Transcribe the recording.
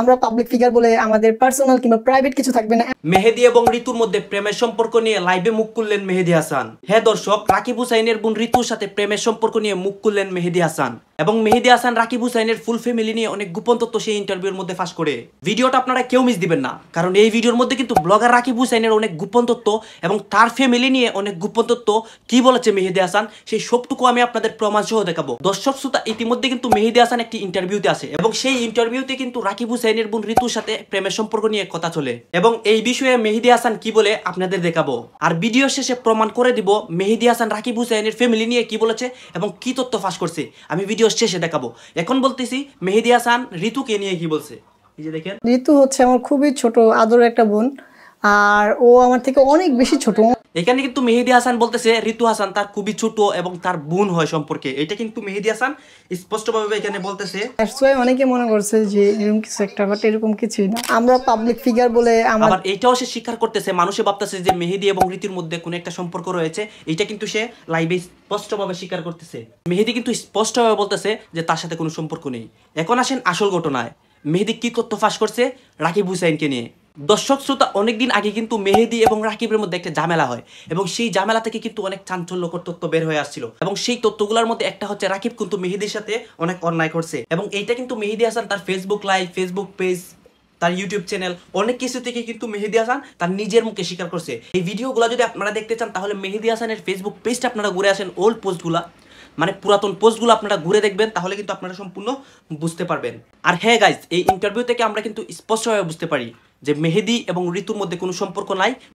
আমরা public figure বলে আমাদের পার্সোনাল কিংবা প্রাইভেট কিছু থাকবে না। মেহেদী এবং ঋতুর মধ্যে প্রেমের সম্পর্ক নিয়ে লাইভে মুখ খুললেন মেহেদী হাসান। হ্যাঁ দর্শক, রাকিব হুসাইনের বোন ঋতুর সাথে প্রেমের সম্পর্ক নিয়ে মুখ খুললেন মেহেদী হাসান এবং মেহেদী হাসান রাকিব হুসাইনের ফুল ফ্যামিলি নিয়ে অনেক গোপন তথ্য সেই ইন্টারভিউর মধ্যে ফাঁস করে। ভিডিওটা আপনারা কেউ মিস দিবেন না, কারণ এই ভিডিওর মধ্যে কিন্তু ব্লগার রাকিব হুসাইনের অনেক গোপন তথ্য এবং তার ফ্যামিলি নিয়ে অনেক গোপন তথ্য কি বলেছে মেহেদী হাসান সেই সবটুকু আমি আপনাদের প্রমাণ সহ দেখাবো। দর্শক শ্রোতা, ইতিমধ্যে কিন্তু মেহেদী হাসান একটি ইন্টারভিউতে আসে এবং সেই ইন্টারভিউতে কিন্তু রাকিব হুসাইনের বোন ঋতুর সাথে প্রেমের সম্পর্ক নিয়ে কথা চলে এবং এই বিষয়ে মেহেদী হাসান কি বলে আপনাদের দেখাবো। আর ভিডিও শেষে প্রমাণ করে দিব মেহেদী হাসান রাকিব হুসাইনের ফ্যামিলি নিয়ে কি বলেছে এবং কি তথ্য ফাঁস করছে, আমি ভিডিও শেষে দেখাবো। এখন বলতেছি মেহেদী হাসান ঋতুকে নিয়ে কি বলছে, এই যে দেখেন। ঋতু হচ্ছে আমার খুবই ছোট আদরের একটা বোন, আর ও আমার থেকে অনেক বেশি ছোট। এখানে কিন্তু মেহেদী হাসান বলতেছে ঋতু হাসান তার খুবই ছোট এবং তার বোন হয় সম্পর্কে, এটা কিন্তু মেহেদী হাসান স্পষ্টভাবে এখানে বলতেছে। আসলে অনেকে মনে করছে যে এরকম কিছু একটা, বাট এরকম কিছুই না, আমরা পাবলিক ফিগার বলে। আবার এটাও সে স্বীকার করতেছে, মানুষে ভাবতেছে যে মেহেদী এবং ঋতুর মধ্যে কোনো একটা সম্পর্ক রয়েছে, এটা কিন্তু সে লাইভে স্পষ্টভাবে স্বীকার করতেছে। মেহেদী কিন্তু স্পষ্টভাবে বলতেছে যে তার সাথে কোনো সম্পর্ক নেই। এখন আসেন আসল ঘটনায়, মেহেদী কি তথ্য ফাঁস করছে রাকিব হুসাইনকে নিয়ে। দর্শক শ্রোতা, অনেকদিন আগে কিন্তু মেহেদী এবং রাকিবের মধ্যে একটা ঝামেলা হয় এবং সেই ঝামেলা থেকে কিন্তু অনেক চাঞ্চল্যকর তথ্য বের হয়ে আসছিল এবং সেই তথ্যগুলোর মধ্যে একটা হচ্ছে রাকিব কিন্তু মেহেদীর সাথে অনেক অন্যায় করছে এবং এইটা কিন্তু মেহেদী হাসান তার ফেসবুক লাইভ, ফেসবুক পেজ, তার ইউটিউব চ্যানেল অনেক কিছু থেকে কিন্তু মেহেদী হাসান তার নিজের মুখে স্বীকার করছে। এই ভিডিওগুলো যদি আপনারা দেখতে চান তাহলে মেহেদী হাসানের ফেসবুক পেজটা আপনারা ঘুরে আসেন, ওল্ড পোস্টগুলো মানে পুরাতন পোস্টগুলো আপনারা ঘুরে দেখবেন, তাহলে কিন্তু আপনারা সম্পূর্ণ বুঝতে পারবেন। আর হ্যাঁ গাইজ, এই ইন্টারভিউ থেকে আমরা কিন্তু স্পষ্টভাবে বুঝতে পারি যে মেহেদী এবং ঋতুর মধ্যে কোনো সম্পর্ক নাই,